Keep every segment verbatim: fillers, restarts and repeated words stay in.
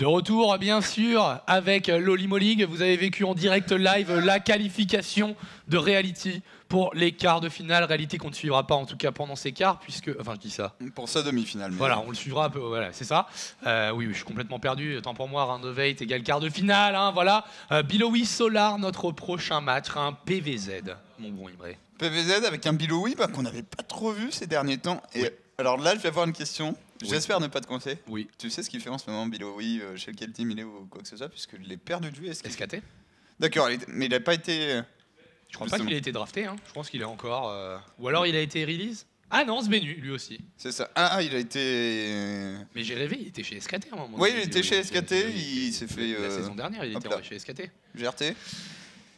De retour, bien sûr, avec l'Olimo League. Vous avez vécu en direct live la qualification de Reality pour les quarts de finale. Reality qu'on ne suivra pas, en tout cas, pendant ces quarts, puisque... Enfin, je dis ça. Pour sa demi-finale. Voilà, on le suivra un peu, voilà, c'est ça. Euh, oui, je suis complètement perdu. Tant pour moi, Rindovate égale quart de finale, hein, voilà. Euh, Billowy Solar, notre prochain match, un P V Z, mon bon Ibrahim. P V Z avec un Billowy bah, qu'on n'avait pas trop vu ces derniers temps. Et oui. Alors là, je vais avoir une question. Oui. J'espère ne pas te coincer. Oui. Tu sais ce qu'il fait en ce moment, Billowy, euh, chez lequel team il est ou quoi que ce soit, puisque les perdu de vue S K T. D'accord, mais il n'a pas été... Je crois justement. Pas qu'il a été drafté, hein. Je pense qu'il est encore... Euh... Ou alors il a été release. Ah non, Zbenu, lui aussi. C'est ça. Ah, il a été... Mais j'ai rêvé, il était chez S K T à un moment. Oui, il était chez S K T, il s'est fait... La saison dernière, il était chez S K T. G R T.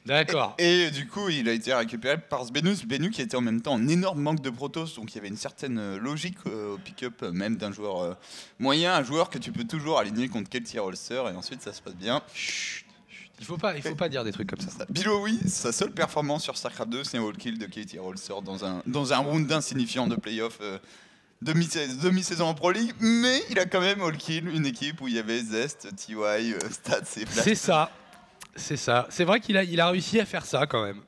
D'accord. Et, et du coup, il a été récupéré par Zbenu, Zbenu qui était en même temps en énorme manque de protoss, donc il y avait une certaine logique euh, au pick-up, même d'un joueur euh, moyen, un joueur que tu peux toujours aligner contre K T Rolster, et ensuite ça se passe bien. Chut, chut. Il faut pas, il faut pas dire des trucs comme ça. ça. Billowy, sa seule performance sur Starcraft deux, c'est un all kill de K T Rolster dans un, dans un round insignifiant de playoff. Euh, Demi-saison en Pro League, mais il a quand même all kill une équipe où il y avait Zest, T Y, euh, Stats et Blast. C'est ça. C'est ça. C'est vrai qu'il a, il a réussi à faire ça quand même.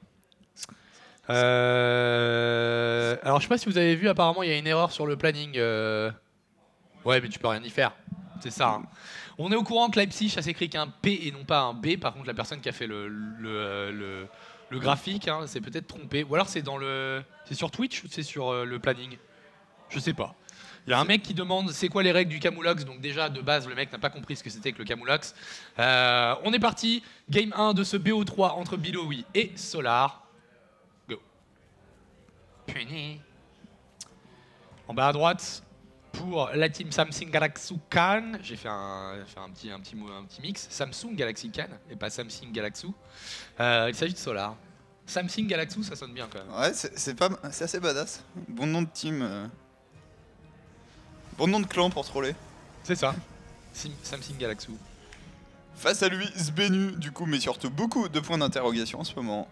Euh... Alors je sais pas si vous avez vu, apparemment il y a une erreur sur le planning. Euh... Ouais, mais tu peux rien y faire. C'est ça. Hein. On est au courant que Leipzig, ça s'écrit qu'un P et non pas un B. Par contre, la personne qui a fait le, le, le, le graphique hein, s'est peut-être trompée. Ou alors c'est dans le, c'est sur Twitch ou c'est sur euh, le planning. Je sais pas. Il y a un mec qui demande c'est quoi les règles du Camulox, donc déjà de base le mec n'a pas compris ce que c'était que le Camulox. Euh, on est parti, game un de ce B O trois entre Billowy et Solar. Go. Puni. En bas à droite, pour la team Samsung Galaxy Can, j'ai fait, un, fait un, petit, un, petit, un petit mix, Samsung Galaxy Can et pas Samsung Galaxy. Euh, il s'agit de Solar. Samsung Galaxy, ça sonne bien quand même. Ouais, c'est assez badass. Bon nom de team. Euh Bon nom de clan pour troller. C'est ça. Sim Samsung Galaxy. Face à lui, Zbenu, du coup, mais surtout beaucoup de points d'interrogation en ce moment.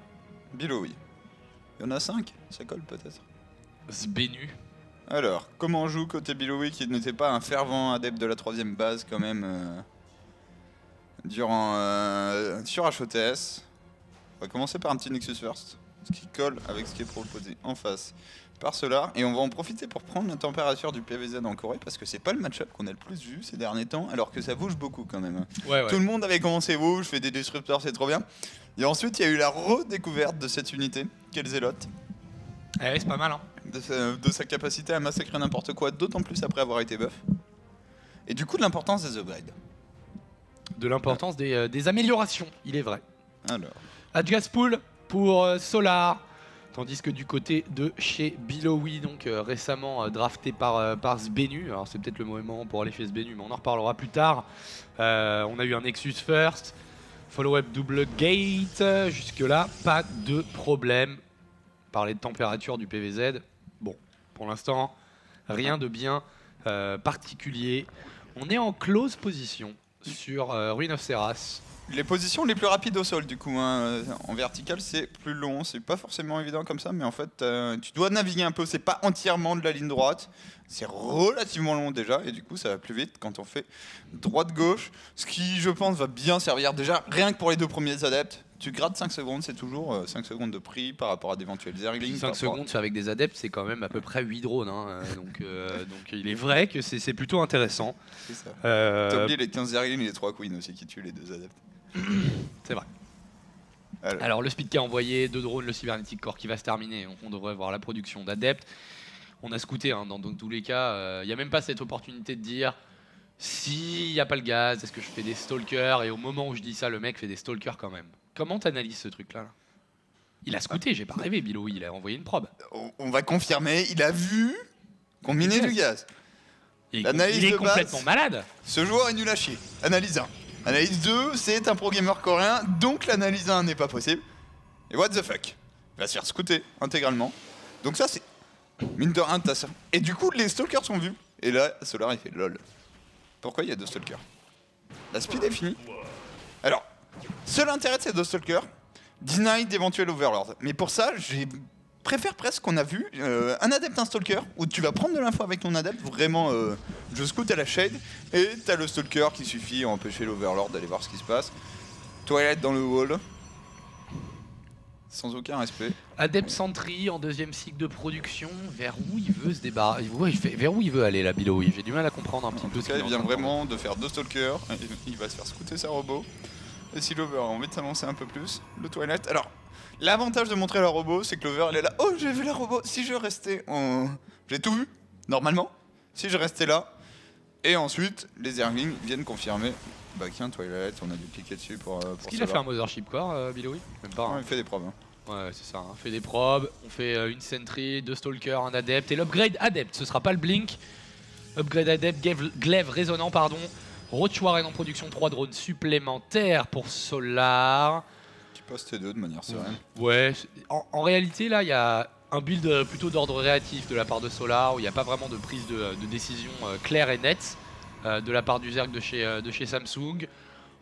Billowy. Il y en a cinq, ça colle peut-être. Zbenu. Alors, comment on joue côté Billowy qui n'était pas un fervent adepte de la troisième base quand même euh, durant euh, sur H O T S. On va commencer par un petit Nexus First, ce qui colle avec ce qui est proposé en face. Par cela, et on va en profiter pour prendre la température du P V Z en Corée parce que c'est pas le match-up qu'on a le plus vu ces derniers temps, alors que ça bouge beaucoup quand même. Ouais, ouais. Tout le monde avait commencé wow, je fais des disrupteurs, c'est trop bien. Et ensuite, il y a eu la redécouverte de cette unité, quelle zélote. Eh ouais, c'est pas mal, hein. De sa, de sa capacité à massacrer n'importe quoi, d'autant plus après avoir été buff. Et du coup, de l'importance des upgrades. De l'importance des, euh, des améliorations, il est vrai. Alors. Adgas Pool pour euh, Solar. Tandis que du côté de chez Billowy, donc euh, récemment euh, drafté par, euh, par Zbenu, alors c'est peut-être le mauvais moment pour aller chez Zbenu, mais on en reparlera plus tard. Euh, on a eu un Nexus First, follow-up double gate, euh, jusque-là, pas de problème. Parler de température du P V Z, bon, pour l'instant, rien de bien euh, particulier. On est en close position sur euh, Ruin of Seras. Les positions les plus rapides au sol, du coup, hein. En vertical, c'est plus long, c'est pas forcément évident comme ça, mais en fait, euh, tu dois naviguer un peu, c'est pas entièrement de la ligne droite, c'est relativement long déjà, et du coup, ça va plus vite quand on fait droite-gauche, ce qui, je pense, va bien servir déjà, rien que pour les deux premiers adeptes. Tu grattes cinq secondes, c'est toujours euh, cinq secondes de prix par rapport à d'éventuels Erglings. cinq secondes à... avec des adeptes, c'est quand même à peu près huit drones. Hein, donc, euh, donc il est vrai que c'est plutôt intéressant. C'est ça. Euh... T'as oublié les quinze Erglings et les trois Queens aussi qui tuent les deux adeptes. C'est vrai. Alors. Alors le Speed qui a envoyé, deux drones, le Cybernetic Core qui va se terminer. On, on devrait voir la production d'adeptes. On a scouté hein, dans, dans tous les cas. Il euh, n'y a même pas cette opportunité de dire... S'il n'y a pas le gaz, est-ce que je fais des stalkers? Et au moment où je dis ça, le mec fait des stalkers quand même. Comment t'analyses ce truc-là? Il a scouté, j'ai pas rêvé, Billowy, il a envoyé une probe. On va confirmer, il a vu qu'on minait du gaz. Il est, il est complètement malade. Ce joueur est nul à chier. Analyse un. Analyse deux, c'est un pro-gamer coréen, donc l'analyse un n'est pas possible. Et what the fuck? Il va se faire scouter intégralement. Donc ça, c'est mine de rien, t'as ça. Et du coup, les stalkers sont vus. Et là, Solar, il fait lol. Pourquoi il y a deux stalkers? La speed est finie. Alors, seul intérêt de ces deux stalkers, deny d'éventuels overlords. Mais pour ça, j'ai préfère presque qu'on a vu euh, un adepte, un stalker, où tu vas prendre de l'info avec ton adepte, vraiment euh, jusqu'où t'as la shade, et t'as le stalker qui suffit à empêcher l'overlord d'aller voir ce qui se passe. Toilette dans le wall. Sans aucun respect. Adept Sentry en deuxième cycle de production, vers où il veut se débarrasser, vers où il veut aller la Billowy, j'ai du mal à comprendre un petit en peu. En tout cas, il vient vraiment de faire deux stalkers, il va se faire scouter sa robot. Et si l'over a envie de s'avancer un peu plus, le Twilight. Alors, l'avantage de montrer la robot, c'est que l'over elle est là. Oh, j'ai vu la robot. Si je restais en. J'ai tout vu, normalement. Si je restais là. Et ensuite, les Erglings viennent confirmer. Bah, qu'il y a un Twilight, on a dû cliquer dessus pour. Euh, pour Est-ce qu'il a fait un Mothership Core, euh, Billowy? Même pas. Ouais, hein. Il fait des probes. Hein. Ouais, c'est ça. On fait des probes, on fait euh, une Sentry, deux Stalkers, un Adept. Et l'upgrade Adept, ce sera pas le Blink. Upgrade Adept, glaive résonnant, pardon. Roach Warren en production, trois drones supplémentaires pour Solar. Tu passes tes deux de manière sereine. Ouais, en, en réalité, là, il y a un build plutôt d'ordre réactif de la part de Solar, où il n'y a pas vraiment de prise de, de décision euh, claire et nette. Euh, de la part du Zerg de chez, euh, de chez Samsung.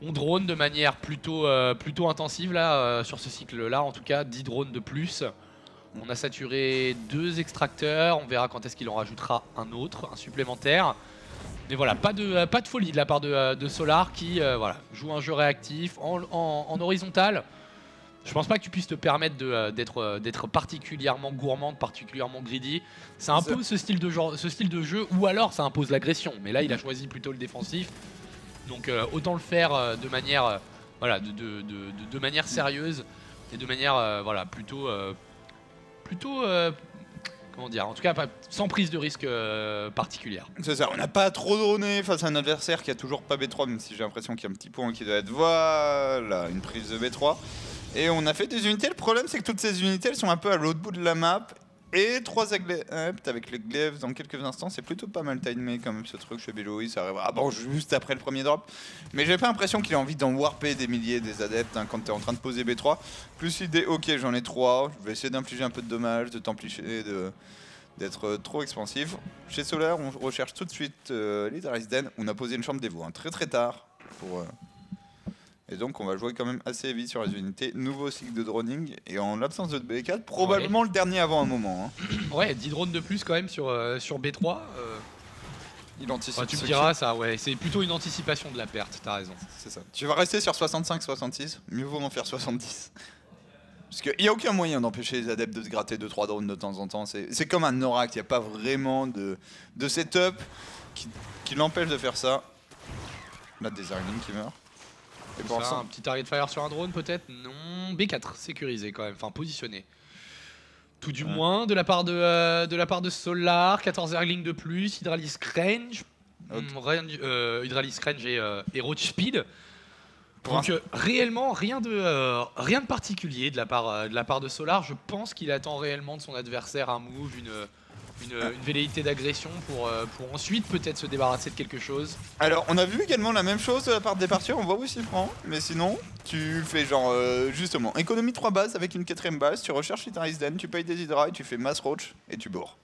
On drone de manière plutôt, euh, plutôt intensive là, euh, sur ce cycle là, en tout cas dix drones de plus. On a saturé deux extracteurs, on verra quand est-ce qu'il en rajoutera un autre, un supplémentaire. Mais voilà, pas de, euh, pas de folie de la part de, euh, de Solar qui euh, voilà, joue un jeu réactif en, en, en horizontal. Je pense pas que tu puisses te permettre d'être euh, euh, particulièrement gourmande, particulièrement greedy. Ça impose ce style, de genre, ce style de jeu, ou alors ça impose l'agression. Mais là, il a choisi plutôt le défensif. Donc euh, autant le faire euh, de, manière, euh, voilà, de, de, de, de manière sérieuse et de manière euh, voilà, plutôt... Euh, plutôt euh, comment dire, en tout cas, sans prise de risque euh, particulière. C'est ça, on n'a pas trop droné face à un adversaire qui a toujours pas B trois, même si j'ai l'impression qu'il y a un petit point qui doit être... Voilà, une prise de B trois. Et on a fait des unités, le problème c'est que toutes ces unités elles sont un peu à l'autre bout de la map. Et trois adeptes avec les glaives dans quelques instants, c'est plutôt pas mal timé quand même ce truc chez Billowy, ça arrivera ah bon, juste après le premier drop. Mais j'ai pas l'impression qu'il a envie d'en warper des milliers des adeptes hein, quand t'es en train de poser B trois. Plus l'idée, ok j'en ai trois, je vais essayer d'infliger un peu de dommages, de t'emplicher, de... d'être trop expansif. Chez Solar on recherche tout de suite euh, l'Idaris Den, on a posé une chambre des veaux hein, très très tard pour... Euh Et donc on va jouer quand même assez vite sur les unités. Nouveau cycle de droning et en l'absence de B quatre, probablement ouais. le dernier avant un moment. Hein. Ouais, dix drones de plus quand même sur, euh, sur B trois. Euh... Il anticipe. Enfin, tu me diras ça, ouais. C'est plutôt une anticipation de la perte, t'as raison. C'est ça. Tu vas rester sur soixante-cinq soixante-six, mieux vaut en faire soixante-dix. Parce qu'il n'y a aucun moyen d'empêcher les adeptes de se gratter deux trois drones de temps en temps. C'est comme un oracle, il n'y a pas vraiment de, de setup qui, qui l'empêche de faire ça. Là, des Erglings qui meurent. Pour ça, un petit target fire sur un drone peut-être? Non, B quatre sécurisé quand même, enfin positionné. Tout du ouais. moins de la part de, euh, de la part de Solar, quatorze Erglings de plus, Hydralisk Range, okay. hum, range euh, Hydralisk Range et, euh, et Roach Speed. Donc euh, réellement rien de, euh, rien de particulier de la, part, euh, de la part de Solar. Je pense qu'il attend réellement de son adversaire un move, une... Une, une velléité d'agression pour, euh, pour ensuite peut-être se débarrasser de quelque chose. Alors on a vu également la même chose de la part des parties, on voit où il s'y prend, mais sinon tu fais genre euh, justement économie trois bases avec une quatrième base, tu recherches Hydra's Den, tu payes des Hydra et tu fais mass roach et tu bourres.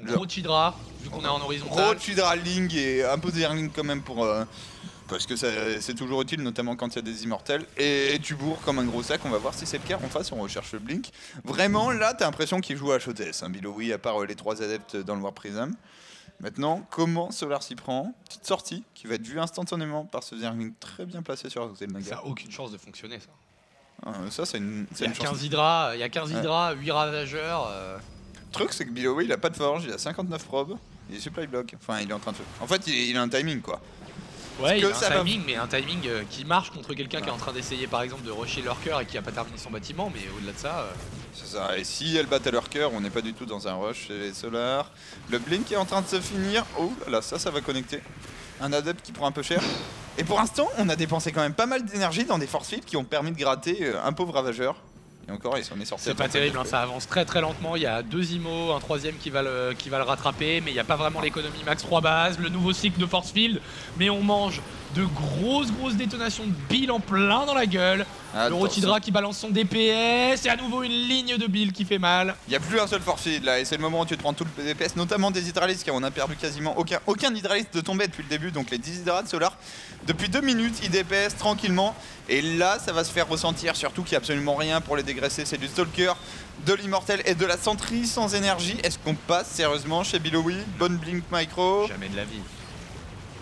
Donc roach Hydra, vu qu'on est en horizontal. Roach Hydra Ling et un peu d'Erling quand même pour... Euh, parce que c'est toujours utile, notamment quand il y a des immortels. Et, et tu bourres comme un gros sac, on va voir si c'est le cas. En face, on recherche le Blink. Vraiment, là, t'as l'impression qu'il joue à H O T S, hein, Billowy, à part euh, les trois adeptes dans le War Prism. Maintenant, comment Solar s'y prend? Petite sortie qui va être vue instantanément par ce Zergling très bien placé sur Zelmaga. Ça n'a aucune chance de fonctionner, ça. Ah, ça, c'est une, une chance. Hydra, il y a quinze Hydra, ouais. huit Ravageurs. Euh... Le truc, c'est que Billowy, il a pas de forge, il a cinquante-neuf probes, il est supply block. Enfin, il est en train de... En fait, il, il a un timing, quoi. Ouais, il a un timing, va... mais un timing euh, qui marche contre quelqu'un ouais. qui est en train d'essayer par exemple de rusher Lurker et qui n'a pas terminé son bâtiment, mais au-delà de ça... Euh... C'est ça, et si elle bat à Lurker, on n'est pas du tout dans un rush chez Solar. Le Blink est en train de se finir, oh là là, ça, ça va connecter. Un adepte qui prend un peu cher. Et pour l'instant, on a dépensé quand même pas mal d'énergie dans des force fields qui ont permis de gratter un pauvre ravageur. Et encore, il s'en est sorti. C'est pas terrible, hein, ça avance très très lentement, il y a deux imos, un troisième qui va le, qui va le rattraper, mais il n'y a pas vraiment l'économie max trois bases, le nouveau cycle de force field, mais on mange de grosses grosses détonations de Bill en plein dans la gueule. Attention. Le Rotidra qui balance son D P S et à nouveau une ligne de Bill qui fait mal. Il n'y a plus un seul force feed là et c'est le moment où tu te prends tout le D P S, notamment des hydralistes car on a perdu quasiment aucun, aucun hydraliste de tomber depuis le début, donc les dix hydrates de Solar. Depuis deux minutes, ils D P S tranquillement et là ça va se faire ressentir, surtout qu'il n'y a absolument rien pour les dégraisser, c'est du Stalker, de l'Immortel et de la Sentry sans énergie. Est-ce qu'on passe sérieusement chez Billowy? Bonne Blink Micro. Jamais de la vie.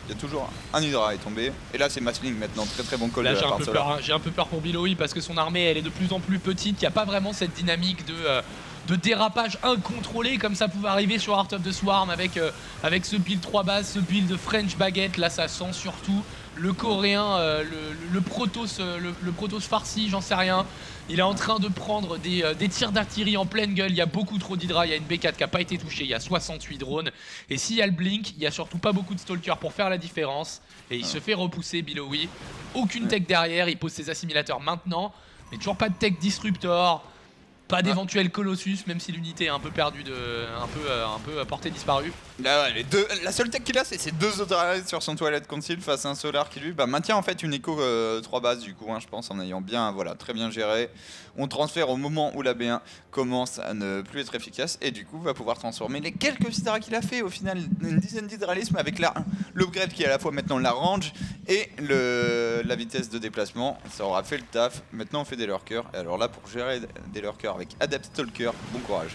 Il y a toujours un Hydra est tombé. Et là c'est Masling maintenant, très très bon call là, de la part Solar. Hein. J'ai un peu peur pour Billowy parce que son armée elle est de plus en plus petite, il n'y a pas vraiment cette dynamique de, euh, de dérapage incontrôlé comme ça pouvait arriver sur Heart of the Swarm avec, euh, avec ce build trois bases, ce build de French Baguette, là ça sent surtout le coréen, euh, le, le protos le, le protos farci, j'en sais rien. Il est en train de prendre des, euh, des tirs d'artillerie en pleine gueule, il y a beaucoup trop d'hydra, il y a une B quatre qui n'a pas été touchée, il y a soixante-huit drones. Et s'il y a le Blink, il n'y a surtout pas beaucoup de stalkers pour faire la différence. Et il ah. se fait repousser Billowy, aucune ouais. tech derrière, il pose ses assimilateurs maintenant. Mais toujours pas de tech disruptor, pas d'éventuel Colossus, même si l'unité est un peu perdue, de, un peu, euh, un peu à portée disparue. Là, ouais, les deux, la seule tech qu'il a, c'est ses deux autres sur son toilette conceal face à un Solar qui lui bah, maintient en fait une écho euh, trois bases du coup, hein, je pense, en ayant bien, voilà, très bien géré. On transfère au moment où la B un commence à ne plus être efficace et du coup va pouvoir transformer les quelques Hydra qu'il a fait. Au final, une dizaine d'hydralismes avec l'upgrade qui est à la fois maintenant la range et le, la vitesse de déplacement. Ça aura fait le taf. Maintenant, on fait des lurkers. Et alors là, pour gérer des lurkers avec Adept Stalker, bon courage.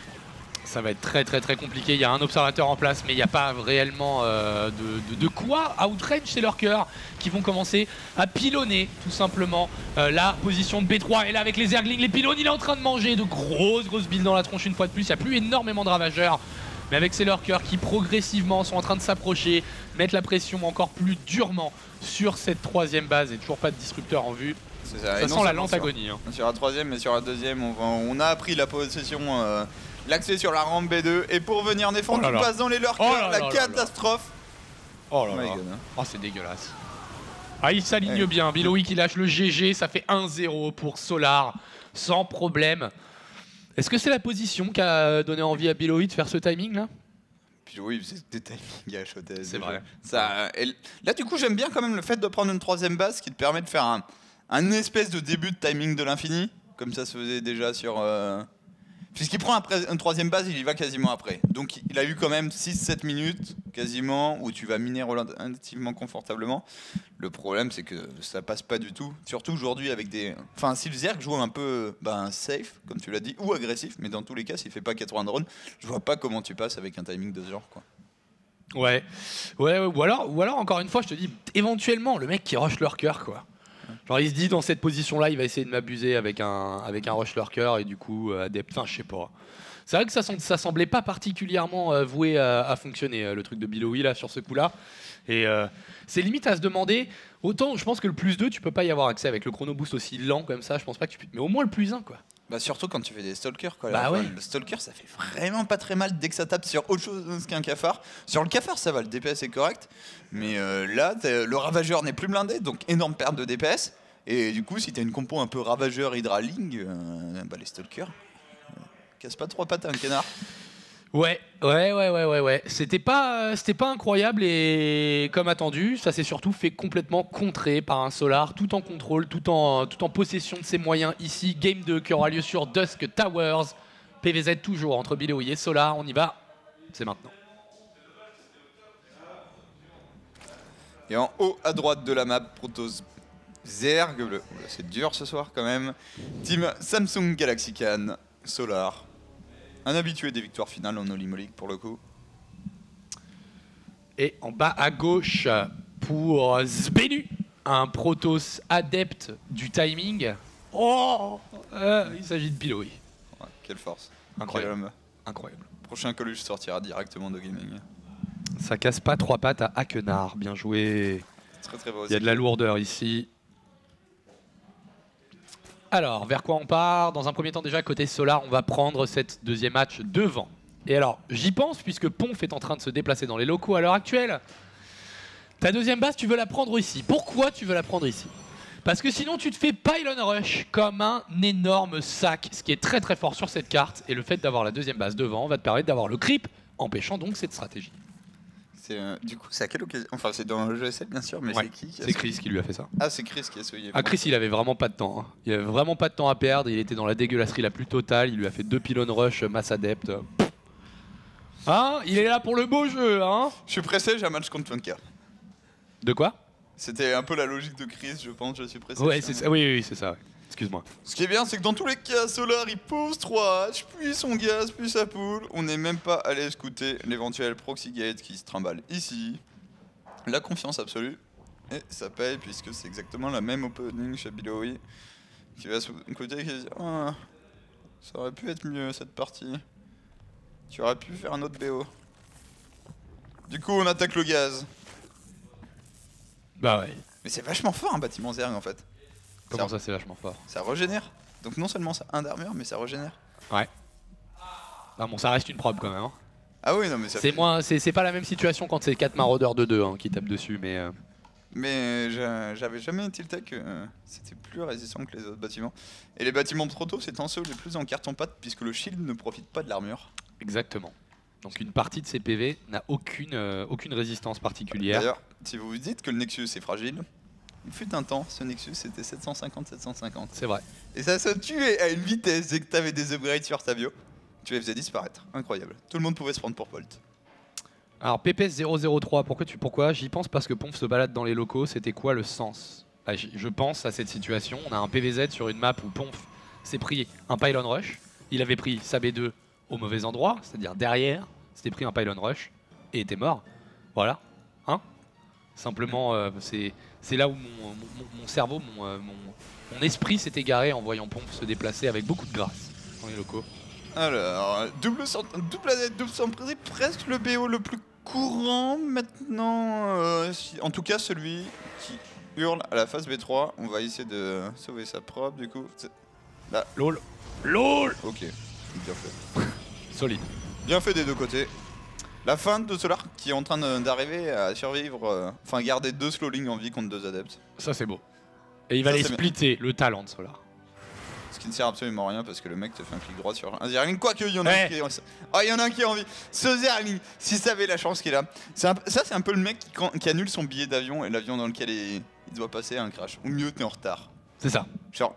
Ça va être très très très compliqué, il y a un observateur en place mais il n'y a pas réellement euh, de, de, de quoi outrange chez Lurker qui vont commencer à pilonner tout simplement euh, la position de B trois et là avec les Erglings, les pylônes, il est en train de manger de grosses grosses billes dans la tronche une fois de plus, il n'y a plus énormément de ravageurs. Mais avec ces lurkers qui progressivement sont en train de s'approcher, mettre la pression encore plus durement sur cette troisième base et toujours pas de disrupteur en vue. Ça, ça sent non, la lente agonie. Hein. Sur la troisième et sur la deuxième, on, va, on a appris la possession, euh, l'accès sur la rampe B deux. Et pour venir défendre, on oh passe dans les lurkers, oh la, la catastrophe. Oh là là, oh, c'est dégueulasse. Ah, il s'aligne hey. bien, Billowy qui lâche le G G, ça fait un zéro pour Solar, sans problème. Est-ce que c'est la position qui a donné envie à Billowy de faire ce timing là? Billowy, c'est des timings à H O T S. C'est vrai. Ça, euh, là du coup j'aime bien quand même le fait de prendre une troisième base qui te permet de faire un, un espèce de début de timing de l'infini, comme ça se faisait déjà sur... Euh... Puisqu'il prend après une troisième base, il y va quasiment après. Donc il a eu quand même six sept minutes quasiment où tu vas miner relativement confortablement. Le problème c'est que ça passe pas du tout. Surtout aujourd'hui avec des... Enfin si le Zerg joue un peu ben, safe, comme tu l'as dit, ou agressif, mais dans tous les cas s'il fait pas quatre-vingts drones, je vois pas comment tu passes avec un timing de ce genre quoi. Ouais, ouais, ouais. Ou, alors, ou alors encore une fois je te dis, éventuellement le mec qui rush leur cœur quoi. Genre il se dit dans cette position là il va essayer de m'abuser avec un, avec un rush lurker et du coup euh, adepte, enfin je sais pas. C'est vrai que ça, ça semblait pas particulièrement euh, voué à, à fonctionner euh, le truc de Billowy là sur ce coup là. Et euh, c'est limite à se demander, autant je pense que le plus deux tu peux pas y avoir accès avec le chrono boost aussi lent comme ça, je pense pas que tu puisses, mais au moins le plus un quoi. Bah surtout quand tu fais des stalkers quoi. Bah ouais. Le stalker ça fait vraiment pas très mal dès que ça tape sur autre chose qu'un cafard. Sur le cafard ça va, le D P S est correct. Mais euh, là le ravageur n'est plus blindé donc énorme perte de D P S. Et du coup si t'as une compo un peu ravageur hydraling, euh, bah les stalkers euh, casse pas trois pattes à un canard. Ouais, ouais, ouais, ouais, ouais, ouais. C'était pas, euh, c'était pas incroyable et comme attendu, ça s'est surtout fait complètement contrer par un Solar, tout en contrôle, tout en, tout en possession de ses moyens ici. Game deux qui aura lieu sur Dusk Towers. P V Z toujours entre Billowy et Solar, on y va, c'est maintenant. Et en haut à droite de la map, Protoss Zerg bleu. C'est dur ce soir quand même. Team Samsung Galaxy Can, Solar. Un habitué des victoires finales en Olimolic pour le coup. Et en bas à gauche pour Zbenu, un Protoss adepte du timing. Oh euh, Il s'agit de Billowy. Ouais, quelle force. Incroyable. Incroyable. Prochain Coluche sortira directement de gaming. Ça casse pas trois pattes à Hackenard. Bien joué. Très, très beau. Il y a de la lourdeur ici. Alors, vers quoi on part? Dans un premier temps déjà, côté Solar, on va prendre cette deuxième match devant. Et alors, j'y pense, puisque Pomf est en train de se déplacer dans les locaux à l'heure actuelle. Ta deuxième base, tu veux la prendre ici. Pourquoi tu veux la prendre ici? Parce que sinon, tu te fais pylon rush comme un énorme sac, ce qui est très très fort sur cette carte. Et le fait d'avoir la deuxième base devant va te permettre d'avoir le creep, empêchant donc cette stratégie. Euh, du coup, c'est à quelle occasion? Enfin, c'est dans le jeu S L, bien sûr, mais ouais. c'est qui, qui C'est Chris qui lui a fait ça. Ah, c'est Chris qui a souillé. Ah, Chris, il avait vraiment pas de temps. Hein. Il avait vraiment pas de temps à perdre. Il était dans la dégueulasserie la plus totale. Il lui a fait deux pylônes rush, masse adepte. Hein? Il est là pour le beau jeu, hein? Je suis pressé, j'ai un match contre Funker. De quoi? C'était un peu la logique de Chris, je pense, je suis pressé. Ouais, c'est ça. Oui, oui, oui c'est ça. Ouais. Excuse-moi. Ce qui est bien, c'est que dans tous les cas, Solar, il pose trois H, puis son gaz, puis sa poule. On n'est même pas allé scouter l'éventuel proxy gate qui se trimballe ici. La confiance absolue. Et ça paye, puisque c'est exactement la même opening chez Billowy. Qui va scouter et qui dit ah, ça aurait pu être mieux cette partie. Tu aurais pu faire un autre B O. Du coup, on attaque le gaz. Bah ouais. Mais c'est vachement fort un bâtiment Zerg en fait. Comment ça, ça c'est vachement fort? Ça régénère. Donc non seulement ça un d'armure, mais ça régénère. Ouais. Ah bon, ça reste une probe quand même. Hein. Ah oui, non mais ça c'est fait... moins, c'est pas la même situation quand c'est quatre maraudeurs de deux hein, qui tapent dessus, mais... Euh... Mais euh, j'avais jamais tilté que euh, c'était plus résistant que les autres bâtiments. Et les bâtiments de Proto, c'est un seul les plus en carton-pâte puisque le shield ne profite pas de l'armure. Exactement. Donc une partie de ces P V n'a aucune, euh, aucune résistance particulière. D'ailleurs, si vous vous dites que le Nexus est fragile... Il fut un temps, ce Nexus c'était sept cent cinquante sept cent cinquante. C'est vrai. Et ça se tuait à une vitesse, dès que tu avais des upgrades sur ta bio, tu les faisais disparaître. Incroyable. Tout le monde pouvait se prendre pour Bolt. Alors P P S zéro zéro trois, pourquoi, tu... pourquoi j'y pense parce que Pomf se balade dans les locaux, c'était quoi le sens? Là, je pense à cette situation, on a un P V Z sur une map où Pomf s'est pris un pylon rush, il avait pris sa B deux au mauvais endroit, c'est-à-dire derrière, s'était pris un pylon rush et était mort. Voilà. Hein? Simplement, euh, c'est... C'est là où mon, mon, mon cerveau, mon, mon, mon esprit s'est égaré en voyant Pomf se déplacer avec beaucoup de grâce dans les locaux. Alors, double adepte, double surprise, presque le B O le plus courant maintenant. Euh, si, en tout cas, celui qui hurle à la phase B trois. On va essayer de sauver sa propre, du coup. Là. Lol. Lol. Ok, bien fait. Solide. Bien fait des deux côtés. La fin de Solar qui est en train d'arriver à survivre, euh, enfin garder deux slowlings en vie contre deux adeptes. Ça c'est beau. Et il va ça, les splitter, bien. Le talent de Solar. Ce qui ne sert absolument à rien parce que le mec te fait un clic droit sur un Zerling. Quoique, il y en a hey. un qui est en vie. Oh, il y en a un qui est en vie. Ce Zerling, si ça avait la chance qu'il a. Ça c'est un peu le mec qui, quand, qui annule son billet d'avion et l'avion dans lequel il, il doit passer a un crash. Ou mieux, t'es en retard. C'est ça. Genre,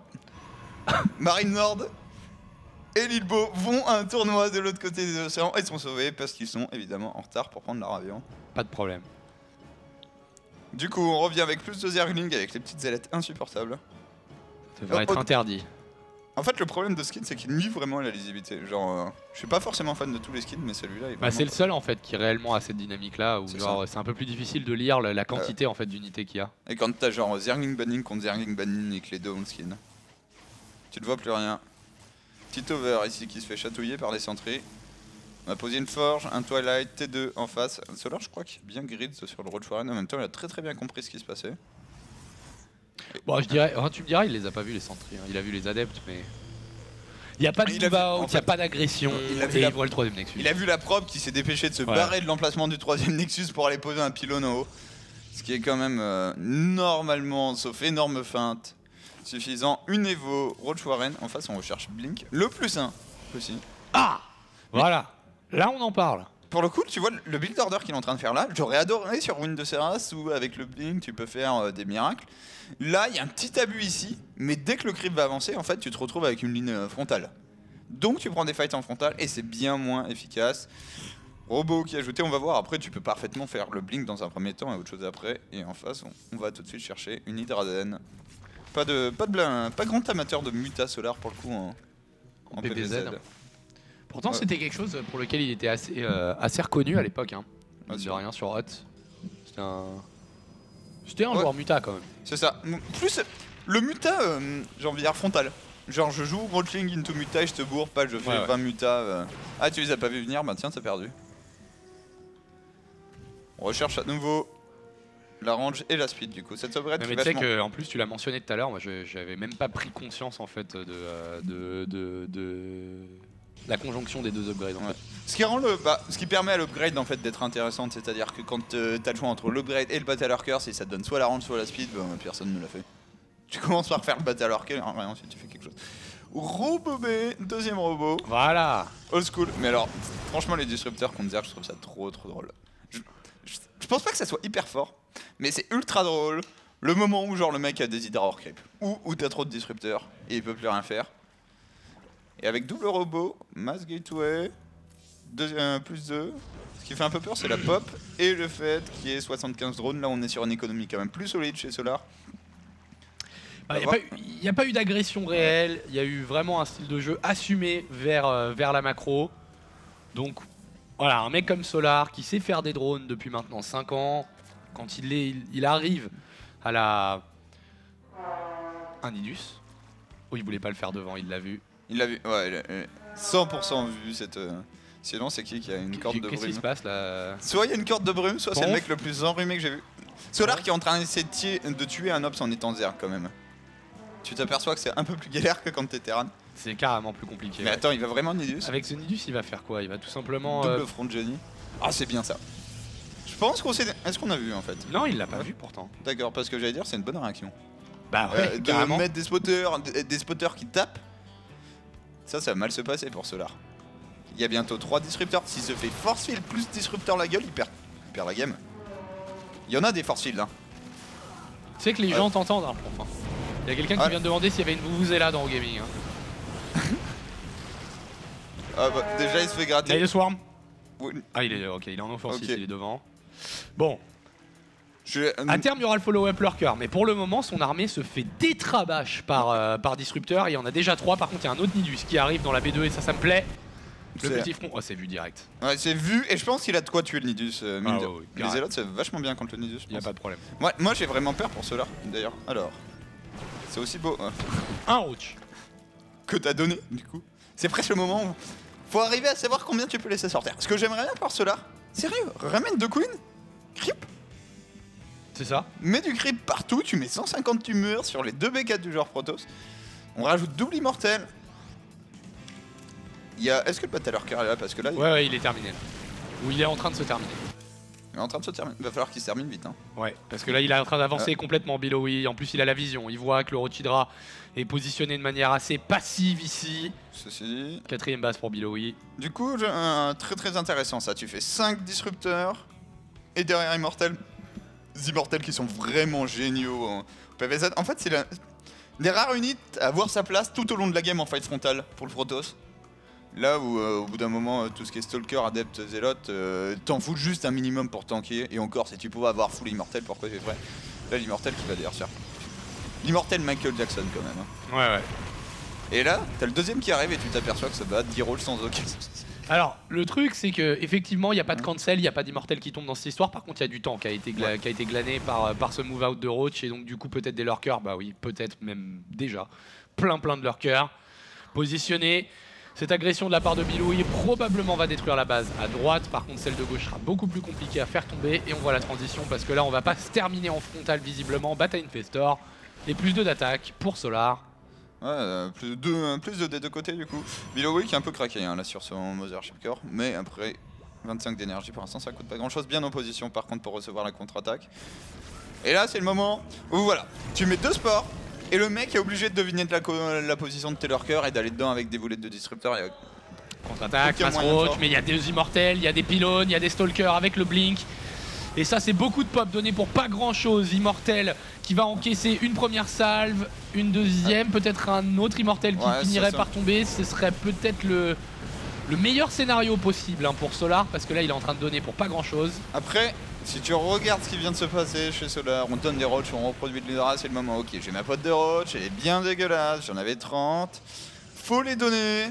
Marine Nord et Lilbo vont à un tournoi de l'autre côté des océans et sont sauvés parce qu'ils sont évidemment en retard pour prendre leur avion. Pas de problème. Du coup, on revient avec plus de Zerglings avec les petites ailettes insupportables. Ça devrait être interdit. En fait, le problème de skin, c'est qu'il nuit vraiment à la lisibilité. Genre, euh, je suis pas forcément fan de tous les skins, mais celui-là est. Bah, c'est le seul en fait qui réellement a cette dynamique-là où genre c'est un peu plus difficile de lire la, la quantité euh. en fait d'unités qu'il y a. Et quand t'as genre Zergling banning contre Zergling banning et que les deux ont le skin, tu ne vois plus rien. Petit over ici qui se fait chatouiller par des sentries. On a posé une forge, un Twilight, T deux en face. Solar, je crois qu'il est bien grid sur le Roach Warren. En même temps, il a très très bien compris ce qui se passait. Bon, je dirais, tu me diras, il les a pas vus les sentries. Hein. Il a vu les adeptes, mais. Il n'y a pas de débat, il n'y a pas d'agression. Il a vu la... il voit le troisième Nexus. Il a vu la prop qui s'est dépêchée de se voilà. barrer de l'emplacement du troisième Nexus pour aller poser un pylône en haut. Ce qui est quand même euh, normalement, sauf énorme feinte. Suffisant, une Evo, Roach Warren, en face on recherche Blink, le plus un aussi. Ah mais voilà, là on en parle. Pour le coup, tu vois le build order qu'il est en train de faire là, j'aurais adoré sur Wind de Seras où avec le Blink tu peux faire euh, des miracles. Là il y a un petit abus ici, mais dès que le creep va avancer, en fait tu te retrouves avec une ligne euh, frontale. Donc tu prends des fights en frontale et c'est bien moins efficace. Robot qui est ajouté, on va voir, après tu peux parfaitement faire le Blink dans un premier temps et autre chose après. Et en face on, on va tout de suite chercher une Hydraden. Pas de, pas de blin, pas grand amateur de Muta Solar pour le coup en, en P V Z. P V Z. Pourtant ouais. c'était quelque chose pour lequel il était assez, euh, assez reconnu à l'époque. Hein. Ah, de rien sur H O T S. C'était un, c'était un ouais. joueur Muta quand même. C'est ça. Plus le Muta, euh, j'ai envie de dire frontal. Genre je joue Rolling into Muta et je te bourre, pas je fais ouais, ouais. vingt Muta. Euh... Ah tu les as pas vu venir, bah tiens t'as perdu. On recherche à nouveau la range et la speed du coup, cette upgrade. Mais tu sais que en plus tu l'as mentionné tout à l'heure, moi j'avais même pas pris conscience en fait de, euh, de, de, de la conjonction des deux upgrades. En ouais. fait. Ce qui rend le, bah, ce qui permet à l'upgrade en fait d'être intéressante, c'est-à-dire que quand t'as le choix entre l'upgrade et le battle Lurker, si ça te donne soit la range soit la speed, bah, personne ne l'a fait. Tu commences par faire le battle Lurker, hein, ouais, ensuite tu fais quelque chose. Robot B, deuxième robot. Voilà. Old school. Mais alors, franchement les disrupteurs contre Zerg, je trouve ça trop trop drôle. Je... Je pense pas que ça soit hyper fort, mais c'est ultra drôle. Le moment où genre le mec a des hydras hors creep, ou, ou t'as trop de disrupteurs et il peut plus rien faire. Et avec double robot, mass gateway, deux, euh, plus deux, ce qui fait un peu peur c'est la pop et le fait qu'il y ait soixante-quinze drones. Là on est sur une économie quand même plus solide chez Solar. Il n'y bah, a, a pas eu d'agression réelle, il y a eu vraiment un style de jeu assumé vers, euh, vers la macro. Donc voilà, un mec comme Solar qui sait faire des drones depuis maintenant cinq ans, quand il, est, il, il arrive à la... un Nidus. Oh, il voulait pas le faire devant, il l'a vu. Il l'a vu, ouais, il a cent pour cent vu cette... Euh... Sinon c'est qui qui a une corde de brume? Qu'est-ce qui se passe là? Soit il y a une corde de brume, soit c'est le mec le plus enrhumé que j'ai vu. Solar qui est en train d'essayer de tuer un obs en étant zerg quand même. Tu t'aperçois que c'est un peu plus galère que quand t'es Terran. C'est carrément plus compliqué. Mais ouais. Attends, il va vraiment Nidus? Avec ce Nidus, il va faire quoi? Il va tout simplement... Double euh... front Johnny. Ah, c'est bien ça. Je pense qu'on sait... Est-ce qu'on a vu en fait? Non, il l'a pas ouais. vu pourtant. D'accord, parce que j'allais dire, c'est une bonne réaction. Bah ouais, euh, de carrément. Mettre des spotters, des spotters qui tapent, ça, ça va mal se passer pour Solar. Il y a bientôt trois disrupteurs. S'il se fait force field plus disrupteur la gueule, il perd, il perd la game. Il y en a des force field. Hein. Tu sais que les ouais. gens t'entendent. Hein, enfin. Il y a quelqu'un ouais. qui vient de demander s'il y avait une vuvuzela dans Rogaming. Hein. ah bah, déjà, il se fait gratter. Là, il est swarm. Oui. Ah, il est ok, il est en offensive, okay. Il est devant. Bon. Je... À terme, il y aura le follow-up Lurker. Mais pour le moment, son armée se fait détrabache par, euh, par disrupteur. Il y en a déjà trois. Par contre, il y a un autre Nidus qui arrive dans la B deux et ça, ça me plaît. Le petit front, oh, c'est vu direct. Ouais, c'est vu, et je pense qu'il a de quoi tuer le Nidus. Euh, ah, ouais, ouais, les Zélotes, c'est vachement bien contre le Nidus. Il n'y a pas de problème. Moi, moi j'ai vraiment peur pour cela, d'ailleurs. Alors, c'est aussi beau. Euh, un Roach. Que t'as donné, du coup. C'est presque le moment où faut arriver à savoir combien tu peux laisser sortir. Ce que j'aimerais bien pour cela, sérieux, ramène deux queens, creep. C'est ça. Mets du creep partout, tu mets cent cinquante tumeurs sur les deux B quatre du genre Protoss. On rajoute double immortel. A... Est-ce que le battle Lurker est là? Parce que là, ouais, il... ouais, il est terminé. Ou il est en train de se terminer. Il est en train de se terminer. Il va falloir qu'il se termine vite. Hein. Ouais, parce que là, il est en train d'avancer ouais. complètement, Billowy. En plus, il a la vision. Il voit que le Rochidra est positionné de manière assez passive ici. Ceci dit. Quatrième base pour Billowy. Du coup, je... euh, très très intéressant ça. Tu fais cinq disrupteurs et derrière Immortel. Les Immortels qui sont vraiment géniaux en P V Z. En fait, c'est la... des rares units à avoir sa place tout au long de la game en fight frontale pour le Protoss. Là où euh, au bout d'un moment, euh, tout ce qui est stalker, adepte, zélote, euh, t'en fous juste un minimum pour tanker. Et encore, si tu pouvais avoir full immortel, pourquoi c'est vrai? Là, l'immortel qui va derrière. L'immortel Michael Jackson quand même. Hein. Ouais, ouais. Et là, t'as le deuxième qui arrive et tu t'aperçois que ça va dix rolls sans aucun. Alors, le truc, c'est que effectivement, il n'y a pas de cancel, il n'y a pas d'immortel qui tombe dans cette histoire. Par contre, il y a du temps qui a été, ouais. qui a été glané par, par ce move out de Roach. Et donc, du coup, peut-être des lurkers. Bah oui, peut-être même déjà. Plein, plein de lurkers. Positionnés. Cette agression de la part de Billowy probablement va détruire la base à droite. Par contre, celle de gauche sera beaucoup plus compliquée à faire tomber. Et on voit la transition parce que là, on va pas se terminer en frontal visiblement. Bataille Infestor et plus deux d'attaque pour Solar. Ouais, euh, plus de deux, euh, plus de des deux côtés du coup. Billowy qui est un peu craqué hein, là sur son Mothership Core. Mais après, vingt-cinq d'énergie pour l'instant, ça coûte pas grand chose. Bien en position par contre pour recevoir la contre-attaque. Et là, c'est le moment où voilà, tu mets deux sports. Et le mec est obligé de deviner de la, la position de tes lurkers et d'aller dedans avec des volets de disrupteurs. Contre-attaque, passe roach, mais il y a des immortels, il y a des pylônes, il y a des stalkers avec le blink. Et ça, c'est beaucoup de pop donné pour pas grand-chose. Immortel qui va encaisser une première salve, une deuxième, ouais. peut-être un autre immortel qui ouais, finirait par tomber. Ce serait peut-être le, le meilleur scénario possible hein, pour Solar, parce que là, il est en train de donner pour pas grand-chose. Après... Si tu regardes ce qui vient de se passer chez Solar, on donne des roachs, on reproduit de l'hydra, c'est le moment. Ok, j'ai ma pote de roach, elle est bien dégueulasse, j'en avais trente. Faut les donner.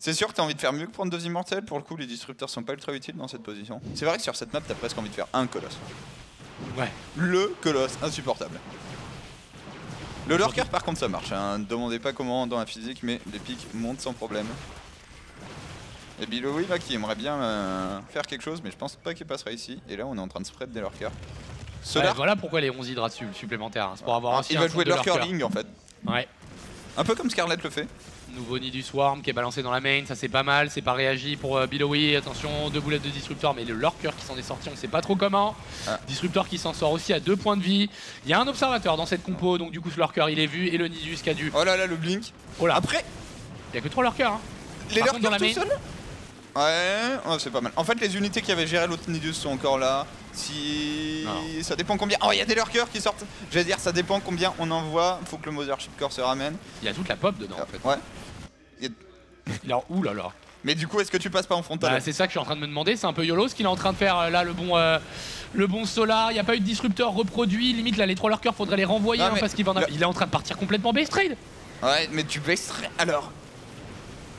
C'est sûr que t'as envie de faire mieux que prendre deux immortels. Pour le coup, les disrupteurs sont pas ultra utiles dans cette position. C'est vrai que sur cette map, t'as presque envie de faire un colosse. Ouais. Le colosse, insupportable. Le lurker, par contre, ça marche. Hein. Ne demandez pas comment dans la physique, mais les pics montent sans problème. Et Billowy là qui aimerait bien euh, faire quelque chose mais je pense pas qu'il passera ici. Et là on est en train de spread des lurkers. Solar, ouais, voilà pourquoi les onze hydras supplémentaires, hein. c'est pour ouais. avoir un Il va jouer de leur curling en fait. Ouais. Un peu comme Scarlett le fait. Nouveau nid du swarm qui est balancé dans la main, ça c'est pas mal, c'est pas réagi pour euh, Billowy. Attention, deux boulettes de disrupteur mais le lurker qui s'en est sorti on sait pas trop comment. Ah. Disrupteur qui s'en sort aussi à deux points de vie. Il y a un observateur dans cette compo donc du coup ce lurker il est vu et le Nidus qui a dû... Oh là là le blink. Oh là. Après il y a que trois lurkers hein. Les lurkers tout main... seuls. Ouais, ouais c'est pas mal. En fait, les unités qui avaient géré l'autre Nidus sont encore là. si... Non. Ça dépend combien... Oh, il y a des lurkers qui sortent. J'allais dire, ça dépend combien on envoie. Faut que le Mothership Core se ramène. Il y a toute la pop dedans, ah, en fait. Ouais. Il y a... Ouh là là. Mais du coup, est-ce que tu passes pas en frontal? Bah, c'est ça que je suis en train de me demander. C'est un peu YOLO ce qu'il est en train de faire là, le bon, euh, le bon Solar. Il n'y a pas eu de disrupteur reproduit. Limite, là, les trois lurkers, faudrait les renvoyer non, hein, parce qu'il va en... Le... Il est en train de partir complètement base trade. Ouais, mais tu base trade. Alors.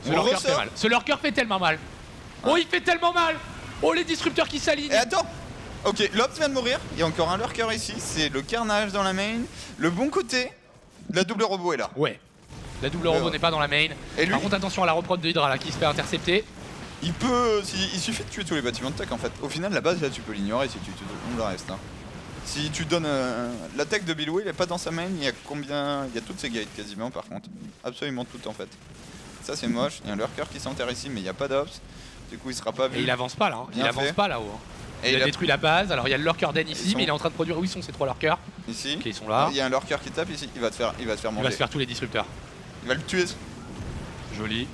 Ce lurker fait mal. Ce lurker fait tellement mal. Ah. Oh, il fait tellement mal. Oh, les disrupteurs qui s'alignent. Et attends. Ok, l'Ops vient de mourir. Il y a encore un lurker ici. C'est le carnage dans la main. Le bon côté, la double robot est là. Ouais. La double robot euh... n'est pas dans la main. Et lui, par contre, attention à la reprod de Hydra là, qui se fait intercepter. Il peut. Si, il suffit de tuer tous les bâtiments de tech en fait. Au final, la base là, tu peux l'ignorer si tu, tu donnes le reste. Hein. Si tu donnes. Euh, la tech de Billowy, il est pas dans sa main. Il y a combien. Il y a toutes ses gates quasiment par contre. Absolument toutes en fait. Ça, c'est moche. Il y a un lurker qui s'enterre ici, mais il n'y a pas d'Ops. Du coup, il sera pas vu. Et il avance pas là. Hein. Il fait. avance pas là-haut. Hein. Et il, il a, a détruit la base. Alors il y a le lurker d'En ici, sont... mais il est en train de produire. Où ils sont ces trois lurkers? Ici. Okay, ils sont là. Il y a un lurker qui tape ici. Il va te faire, il va te faire manger. Il va se faire tous les disrupteurs. Il va le tuer. Joli.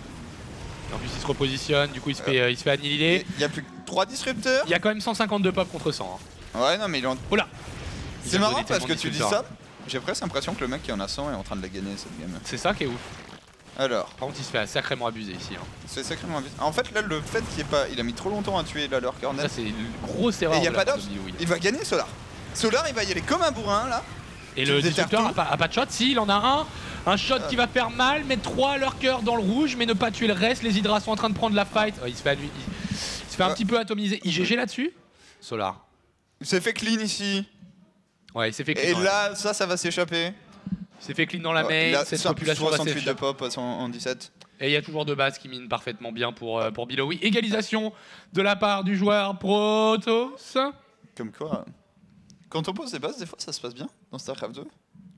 En plus, il se repositionne. Du coup, il se, euh... fait, euh, il se fait annihiler. Il y a plus que trois disrupteurs. Il y a quand même cent cinquante-deux pop contre cent. Hein. Ouais, non, mais il est en. Oh là. C'est marrant parce que tu dis ça. J'ai presque l'impression que le mec qui en a cent est en train de la gagner cette game. C'est ça qui est ouf. Alors. Par contre, il se fait sacrément abuser ici. Hein. C'est sacrément abusé. En fait, là, le fait qu'il ait pas. Il a mis trop longtemps à tuer là, leur cornet. Ça, c'est une grosse erreur. Et il n'y a pas d'Ops. Il va gagner Solar. Solar, il va y aller comme un bourrin là. Et tu le disrupteur a pas, a pas de shot. Si, il en a un. Un shot euh. qui va faire mal, mettre trois lurkers dans le rouge, mais ne pas tuer le reste. Les Hydras sont en train de prendre la fight. Oh, il se fait, lui, il, il se fait euh. un petit peu atomiser. I G G là-dessus. Solar. Il s'est fait clean ici. Ouais, il s'est fait clean. Et là, là, ça, ça va s'échapper. C'est fait clean dans la main, cette population va s'échapper. soixante-huit de pop en dix-sept. Et il y a toujours deux bases qui minent parfaitement bien pour, euh, pour Billowy. Égalisation de la part du joueur Protoss. Comme quoi, quand on pose des bases, des fois ça se passe bien dans StarCraft deux.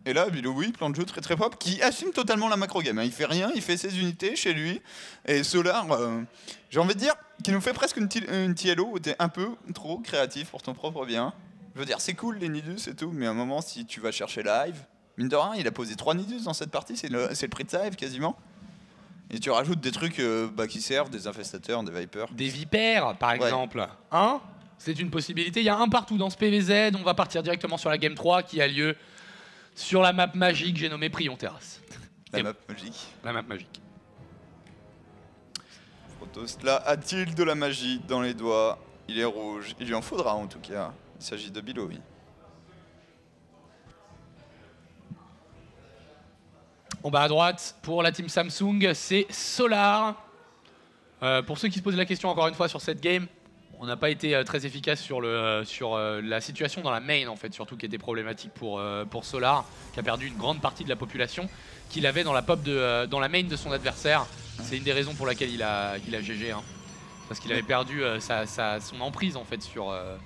Et là, Billowy, plan de jeu très très propre, qui assume totalement la macro game. Il fait rien, il fait ses unités chez lui. Et Solar, euh, j'ai envie de dire, qui nous fait presque une, une T L O où t'es un peu trop créatif pour ton propre bien. Je veux dire, c'est cool les Nidus et tout, mais à un moment, si tu vas chercher live... Mine de rien, il a posé trois Nidus dans cette partie, c'est le, le prix de save quasiment. Et tu rajoutes des trucs euh, bah, qui servent, des infestateurs, des vipers. Des vipères, par exemple. Ouais. Hein? C'est une possibilité. Il y a un partout dans ce P V Z. On va partir directement sur la game trois qui a lieu sur la map magique, j'ai nommé Prion Terrasse. La Et map bon. magique. La map magique. Protoss, là, a-t-il de la magie dans les doigts? Il est rouge. Il lui en faudra en tout cas. Il s'agit de Billowy. En bas à droite, pour la team Samsung, c'est Solar. Euh, pour ceux qui se posent la question encore une fois sur cette game, on n'a pas été euh, très efficace sur, le, euh, sur euh, la situation dans la main, en fait, surtout qui était problématique pour, euh, pour Solar, qui a perdu une grande partie de la population qu'il avait dans la, pop de, euh, dans la main de son adversaire. C'est une des raisons pour laquelle il a, il a G G. Hein, parce qu'il avait perdu euh, sa, sa, son emprise en fait, sur, euh,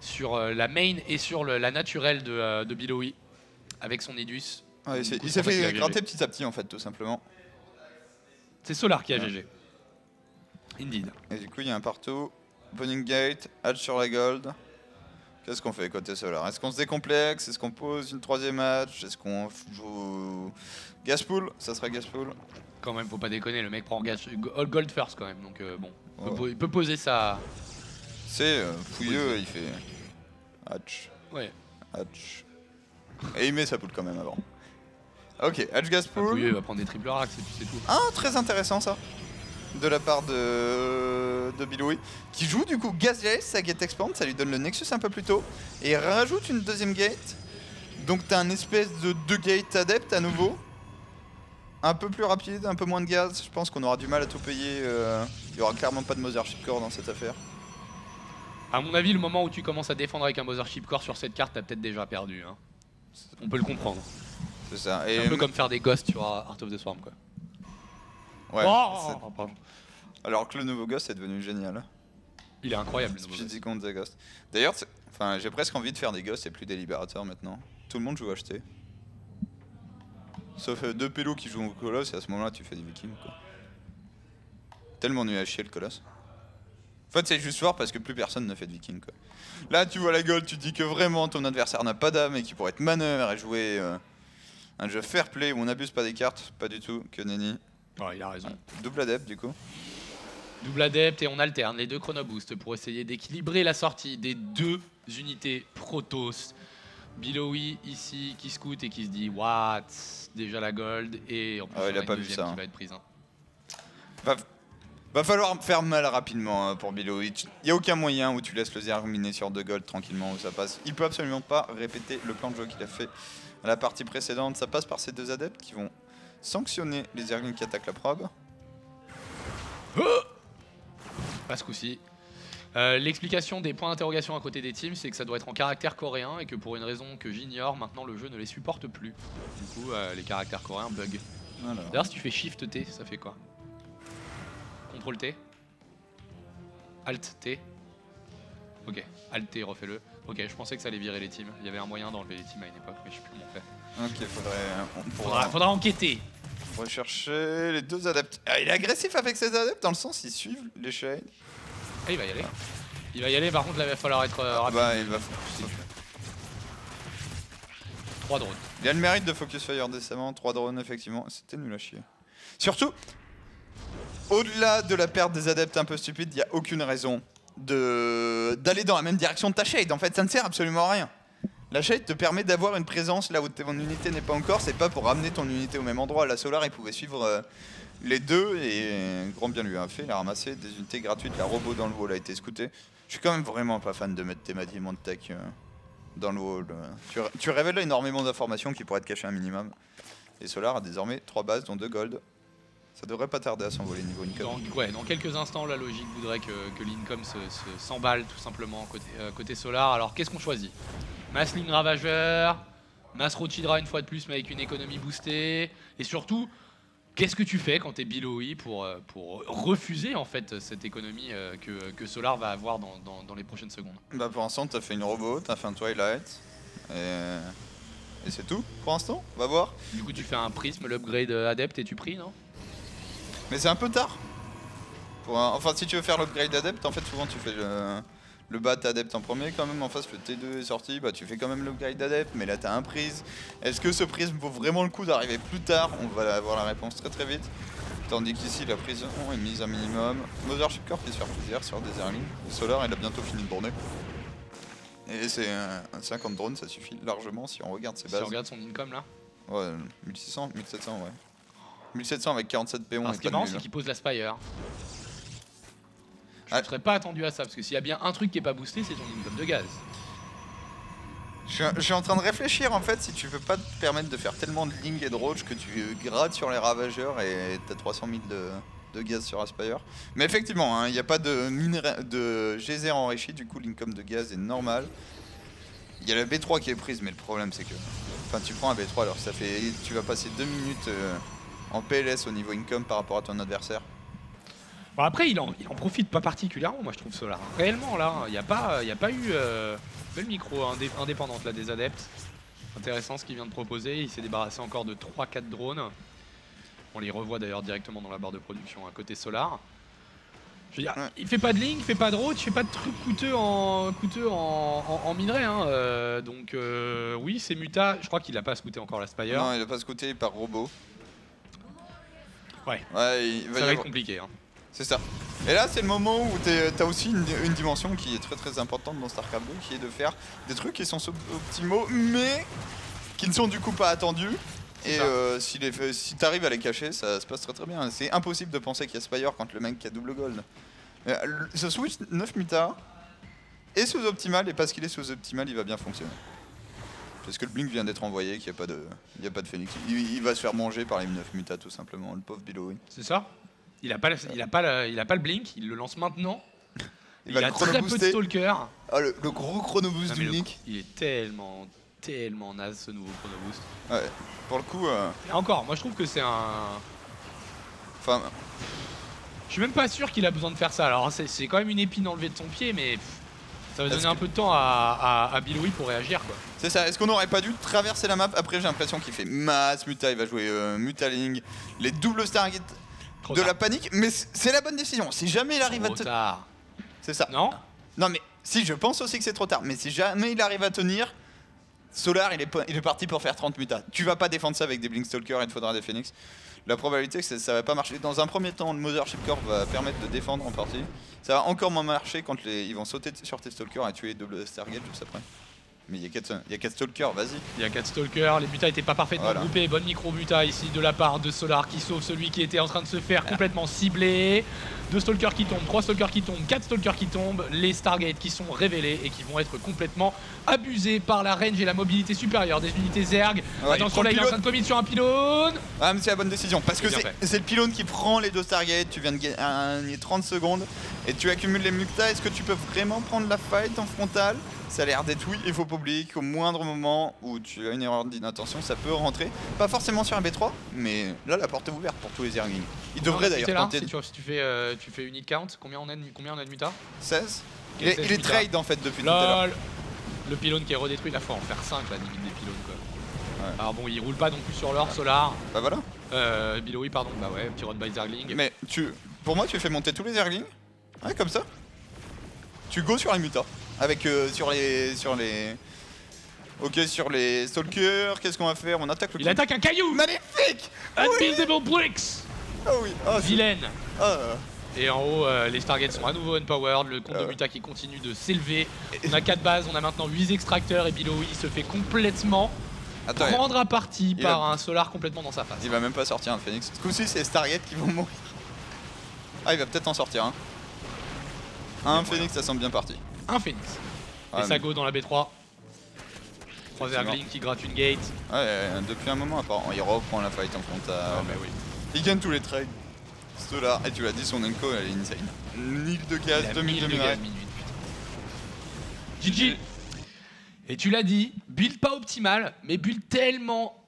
sur euh, la main et sur le, la naturelle de, euh, de Billowy avec son Nidus. Ouais, coup, il s'est fait gratter petit à petit en fait, tout simplement. C'est Solar qui a ouais. G G. Indeed. Et du coup, il y a un partout. Opening gate, hatch sur la gold. Qu'est-ce qu'on fait côté Solar? Est-ce qu'on se décomplexe? Est-ce qu'on pose une troisième match? Est-ce qu'on joue Gaspool? Ça sera Gaspool. Quand même, faut pas déconner, le mec prend all gold first quand même. Donc euh, bon, oh. peut, il peut poser sa... C'est euh, fouilleux, il fait hatch. Ouais. Hatch. Et il met sa poule quand même avant. Ok, Hatch Gaspool. Il va prendre des triple racks et puis c'est tout. Ah, très intéressant ça. De la part de, de Billowy. Qui joue du coup Gaziel, sa gate expand. Ça lui donne le Nexus un peu plus tôt. Et il rajoute une deuxième gate. Donc t'as un espèce de deux gates adeptes à nouveau. Un peu plus rapide, un peu moins de gaz. Je pense qu'on aura du mal à tout payer. Euh, il y aura clairement pas de Mothership Core dans cette affaire. À mon avis, le moment où tu commences à défendre avec un Mothership Core sur cette carte, t'as peut-être déjà perdu. Hein. On peut le comprendre. C'est un peu comme faire des ghosts sur Heart of the Swarm quoi. Ouais. Oh oh, alors que le nouveau Ghost est devenu génial. Il est incroyable. D'ailleurs, enfin, j'ai presque envie de faire des Ghosts et plus des Libérateurs maintenant. Tout le monde joue H T. Sauf euh, deux pélos qui jouent au Colosse et à ce moment-là tu fais des Vikings quoi. Tellement nul à chier le Colosse. En fait c'est juste fort parce que plus personne ne fait de Viking quoi. Là tu vois la gold, tu dis que vraiment ton adversaire n'a pas d'âme et qu'il pourrait être manœuvre et jouer... Euh, un jeu fair play où on n'abuse pas des cartes, pas du tout, que nenni. Ouais, il a raison. Double adept du coup. Double adepte et on alterne les deux chronoboosts pour essayer d'équilibrer la sortie des deux unités Protoss. Billowy ici qui scoute et qui se dit what, déjà la gold et en plus ah ouais, il a pas vu ça. Hein. Va être prise. Hein. Va, va falloir faire mal rapidement hein, pour Billowy. Il n'y a aucun moyen où tu laisses le zerg miner sur deux gold tranquillement où ça passe. Il peut absolument pas répéter le plan de jeu qu'il a fait à la partie précédente. Ça passe par ces deux adeptes qui vont sanctionner les Erglings qui attaquent la probe. Oh pas ce coup-ci. Euh, L'explication des points d'interrogation à côté des teams, c'est que ça doit être en caractère coréen et que pour une raison que j'ignore, maintenant le jeu ne les supporte plus. Du coup, euh, les caractères coréens bug. D'ailleurs, si tu fais Shift-T, ça fait quoi? Contrôle-T, Alt-T. Ok, Alt-T, refais-le. Ok, je pensais que ça allait virer les teams. Il y avait un moyen d'enlever les teams à une époque, mais je sais plus comment faire. Ok, faudrait... On faudra, faudra enquêter. Faudrait chercher les deux adeptes. Ah, il est agressif avec ses adeptes, dans le sens ils suivent les shades. Ah, il va y aller. Il va y aller, par contre là il va falloir être euh, rapide. Bah il va falloir. trois drones. Il a le mérite de focus fire décemment, trois drones effectivement. C'était nul à chier. Surtout, au-delà de la perte des adeptes un peu stupides, il n'y a aucune raison de d'aller dans la même direction de ta shade. En fait ça ne sert absolument à rien. La shade te permet d'avoir une présence là où ton unité n'est pas encore, c'est pas pour ramener ton unité au même endroit. La Solar il pouvait suivre... Euh, les deux, et grand bien lui a fait, il a ramassé des unités gratuites, la robot dans le wall a été scootée. Je suis quand même vraiment pas fan de mettre tes bâtiments de tech dans le wall. Tu, tu révèles énormément d'informations qui pourraient être cachées un minimum. Et Solar a désormais trois bases dont deux gold. Ça devrait pas tarder à s'envoler niveau Incom. Dans, ouais, dans quelques instants, la logique voudrait que, que l'Incom s'emballe se, se, tout simplement côté, euh, côté Solar. Alors qu'est-ce qu'on choisit? Mass Line Ravageur, Mass Rochidra une fois de plus mais avec une économie boostée, et surtout... Qu'est-ce que tu fais quand t'es Billowy pour, pour refuser en fait cette économie que, que Solar va avoir dans, dans, dans les prochaines secondes? Bah pour l'instant t'as fait une robot, t'as fait un Twilight, et, et c'est tout pour l'instant, on va voir. Du coup tu fais un prisme, l'upgrade adepte et tu pries non? Mais c'est un peu tard pour un... Enfin si tu veux faire l'upgrade adepte en fait souvent tu fais le, le bat adepte en premier quand même, en face le T deux est sorti, bah tu fais quand même l'upgrade adepte mais là t'as un prisme. Est-ce que ce prisme vaut vraiment le coup d'arriver plus tard? On va avoir la réponse très très vite. Tandis qu'ici la prison est mise à minimum. Mothership Core qui se fait plaisir sur des Erglings. Solar il a bientôt fini de tourner. Et c'est euh, cinquante drones ça suffit largement si on regarde ses bases. Si on regarde son income là. Ouais, mille six cents, mille sept cents ouais. mille sept cents avec quarante-sept péons. Ce qui est marrant c'est qu'il pose la Spire. Je ne serais pas attendu à ça, parce que s'il y a bien un truc qui n'est pas boosté, c'est ton income de gaz. Je, je suis en train de réfléchir en fait, si tu veux pas te permettre de faire tellement de Link et de Roach que tu grades sur les Ravageurs et t'as trois cent mille de, de gaz sur Aspire. Mais effectivement, il hein, n'y a pas de, minéra de geyser enrichi, du coup l'income de gaz est normal. Il y a la B trois qui est prise, mais le problème c'est que... Enfin tu prends un B trois alors ça fait... Tu vas passer deux minutes euh, en P L S au niveau income par rapport à ton adversaire. Bon après il en, il en profite pas particulièrement moi je trouve Solar. Réellement là, il n'y a pas, il n'y a pas eu euh, belle micro indé indépendante là des adeptes. Intéressant ce qu'il vient de proposer, il s'est débarrassé encore de trois quatre drones. On les revoit d'ailleurs directement dans la barre de production à côté Solar. Je veux dire, ouais. Il fait pas de Link, il fait pas de route, il fait pas de trucs coûteux en, coûteux en, en, en minerai. Hein. Euh, donc euh, oui c'est Muta, je crois qu'il n'a pas scouté encore la Spire. Non il n'a pas scouté par robot. Ouais, ouais il va ça va être compliqué. Hein. C'est ça. Et là, c'est le moment où t'as aussi une, une dimension qui est très très importante dans Starcraft deux, qui est de faire des trucs qui sont optimaux, mais qui ne sont du coup pas attendus. Et euh, si, si t'arrives à les cacher, ça se passe très très bien. C'est impossible de penser qu'il y a Spire quand le mec qui a double gold. Ce switch neuf Muta est sous-optimal, et parce qu'il est sous-optimal, il va bien fonctionner. Parce que le Blink vient d'être envoyé, qu'il n'y a pas de, il n'y a pas de Phoenix. Il, il va se faire manger par les neuf Muta tout simplement, le pauvre Billowy. C'est ça. Il a pas, le, il a pas, le, il a pas le blink, il le lance maintenant. Il, il va a très peu de stalker. Ah, le, le gros chrono boost non, du blink. Il est tellement, tellement naze ce nouveau chrono boost. Ouais, pour le coup. Euh... Et encore, moi je trouve que c'est un. Enfin. Je suis même pas sûr qu'il a besoin de faire ça. Alors c'est quand même une épine enlevée de son pied, mais ça va donner que... un peu de temps à, à, à Billowy pour réagir quoi. C'est ça, est-ce qu'on n'aurait pas dû traverser la map? Après, j'ai l'impression qu'il fait masse Muta, il va jouer euh, Mutaling, les doubles Stargate. De la panique, mais c'est la bonne décision. Si jamais il arrive à tenir. C'est ça. Non ? Non, mais si, je pense aussi que c'est trop tard. Mais si jamais il arrive à tenir, Solar il est, il est parti pour faire trente Muta. Tu vas pas défendre ça avec des Blink Stalker, il te faudra des Phoenix. la probabilité que ça, ça va pas marcher. Dans un premier temps, le Mothership Core va permettre de défendre en partie. Ça va encore moins marcher quand les, ils vont sauter sur tes Stalkers et tuer double Stargate juste après. Mais il y a quatre Stalkers, vas-y. Il y a quatre Stalkers, les butas étaient pas parfaitement voilà. groupés. Bonne micro buta ici de la part de Solar qui sauve celui qui était en train de se faire complètement cibler. Deux Stalkers qui tombent, trois Stalkers qui tombent, quatre Stalkers qui tombent. Les Stargate qui sont révélés et qui vont être complètement abusés par la range et la mobilité supérieure des unités Zerg. Ouais, attention là, il est en train de commit sur un pylône. Ah, mais c'est la bonne décision parce que c'est le pylône qui prend les deux Stargate. Tu viens de gagner trente secondes et tu accumules les mutas. Est-ce que tu peux vraiment prendre la fight en frontale? Ça a l'air d'être oui, il faut pas oublier qu'au moindre moment où tu as une erreur d'inattention, ça peut rentrer. Pas forcément sur un B trois, mais là la porte est ouverte pour tous les Erglings. Ils devraient d'ailleurs tenter. Si tu, si tu fais, euh, tu fais une hit count, combien on a de, combien on a de muta? seize. Il, il, seize il est trade en fait depuis tout à l'heure. Le pylône qui est redétruit, la fois en faire cinq la limite des pylônes quoi. Ouais. Alors bon, il roule pas non plus sur l'or, Solar. Bah voilà. Euh, Billowy, pardon, bah ouais, petit run by Zergling. Mais tu, pour moi, tu fais monter tous les Erglings. Ouais, comme ça. Tu go sur les mutas. Avec euh, sur les sur les ok sur les stalkers, qu'est-ce qu'on va faire? On attaque le. Il attaque un caillou. Magnifique. Unbuildable bricks. Ah oui. Oh, vilaine. Ah. Et en haut, euh, les Stargates sont à nouveau unpowered. Le compte euh. de Muta qui continue de s'élever. On a quatre bases, on a maintenant huit extracteurs et Billowy se fait complètement Attends, prendre à partie par va... un Solar complètement dans sa face. Il va même pas sortir un Phoenix. Ce coup-ci, c'est les Stargates qui vont mourir. Ah, il va peut-être en sortir un. Hein. Un Phoenix, ça semble bien parti. Un Phoenix. Ah, et ça go dans la B trois. Trois Erglings qui grattent une gate. Ouais, depuis un moment, apparemment, il reprend la fight en frontal. Ah, mais oui. Il gagne tous les trades. Cela, et tu l'as dit, son Enco elle est insane. Mille de gaz, deux mille de gaz. G G. Et tu l'as dit, build pas optimal, mais build tellement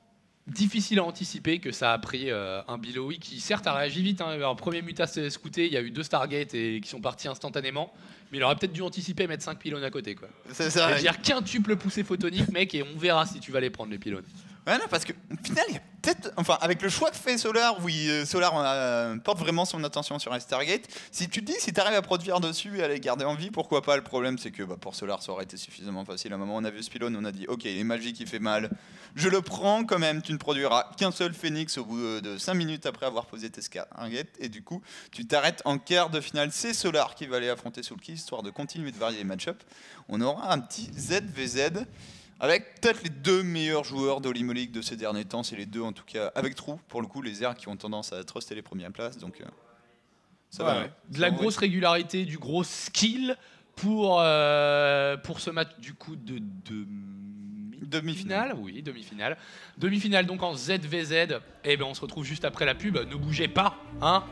difficile à anticiper que ça a pris euh, un Billowy qui certes a réagi vite. Hein. Alors, premier muta s'est scouté, il y a eu deux Stargate et, qui sont partis instantanément. Mais il aurait peut-être dû anticiper et mettre cinq pylônes à côté. C'est ça. C'est-à-dire quintuple poussée photonique, mec, et on verra si tu vas les prendre les pylônes. Ouais, non, parce que au final, il y a peut-être. Enfin, avec le choix que fait Solar, oui, euh, Solar euh, porte vraiment son attention sur un Stargate. Si tu te dis, si tu arrives à produire dessus et à les garder en vie, pourquoi pas? Le problème, c'est que bah, pour Solar, ça aurait été suffisamment facile. À un moment, on a vu ce pylône, on a dit, ok, il est magique, il fait mal. Je le prends quand même, tu ne produiras qu'un seul Phoenix au bout de cinq minutes après avoir posé tes Stargate. Et du coup, tu t'arrêtes en quart de finale. C'est Solar qui va aller affronter Soulki, histoire de continuer de varier les match-ups. On aura un petit Z V Z. Avec peut-être les deux meilleurs joueurs d'Olimo League de ces derniers temps, c'est les deux en tout cas, avec Trou, pour le coup, les Zerg qui ont tendance à truster les premières places, donc euh, ça ouais, va. Ouais. De la grosse régularité, du gros skill pour, euh, pour ce match du coup de demi-finale. Demi oui, demi-finale. Demi-finale donc en Z V Z, et ben on se retrouve juste après la pub, ne bougez pas, hein.